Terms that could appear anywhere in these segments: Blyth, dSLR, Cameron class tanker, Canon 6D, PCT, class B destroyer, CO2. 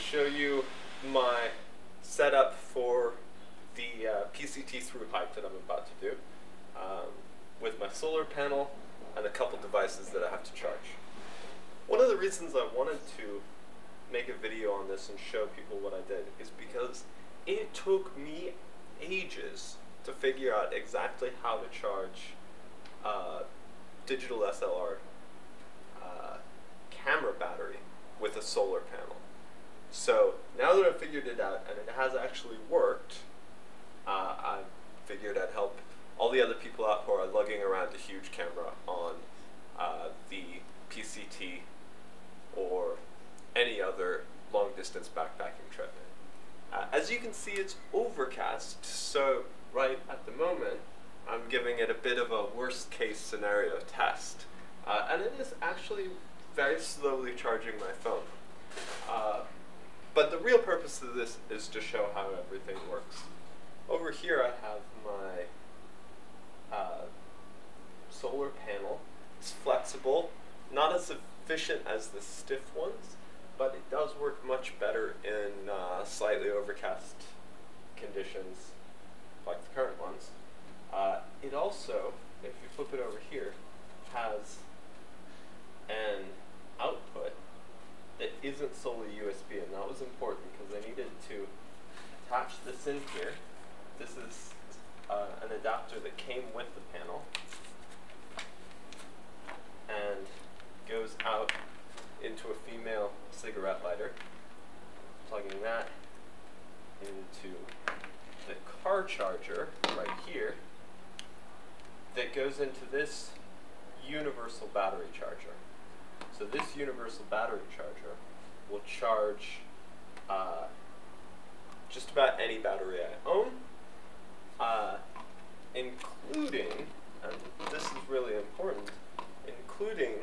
show you my setup for the PCT through hike that I'm about to do with my solar panel and a couple devices that I have to charge. One of the reasons I wanted to make a video on this and show people what I did is because it took me ages to figure out exactly how to charge digital SLR camera battery with a solar panel. So now that I've figured it out and it has actually worked, I figured I'd help all the other people out who are lugging around a huge camera on the PCT or any other long distance backpacking trip. As you can see, it's overcast, so right at the moment I'm giving it a bit of a worst case scenario test, and it is actually very slowly charging my phone. But the real purpose of this is to show how everything works. Over here I have my solar panel. It's flexible, not as efficient as the stiff ones, but it does work much better in slightly overcast conditions like the current ones. It also, if you flip it over here, has an output that isn't solely USB, and that was important because I needed to attach this in here. This is an adapter that came with the panel and goes out into a female cigarette lighter. Plugging that into the car charger right here that goes into this universal battery charger. So this universal battery charger will charge just about any battery I own, including, and this is really important, including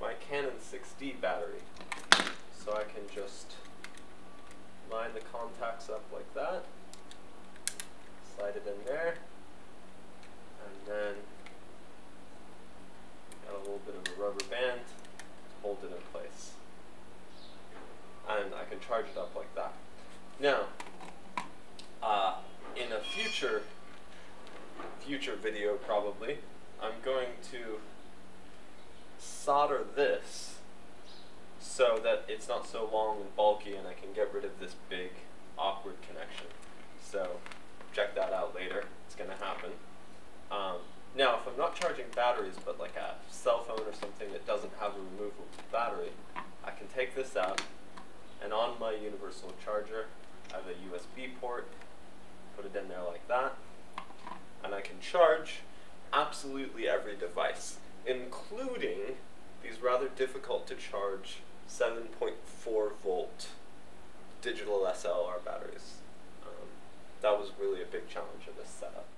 my Canon 6D battery. So I can just line the contacts up like that, slide it in there, and then got a little bit of a rubber band to hold it in place. And I can charge it up like that. Now, in a future video probably, I'm going to solder this so that it's not so long and bulky and I can get rid of this big awkward connection. So check that out later, it's going to happen. Now if I'm not charging batteries but like a cell phone or something that doesn't have a removable battery, I can take this out and on my universal charger I have a USB port, put it in there like that, and I can charge absolutely every device, including these rather difficult to charge 7.4 volt digital SLR batteries. That was really a big challenge in this setup.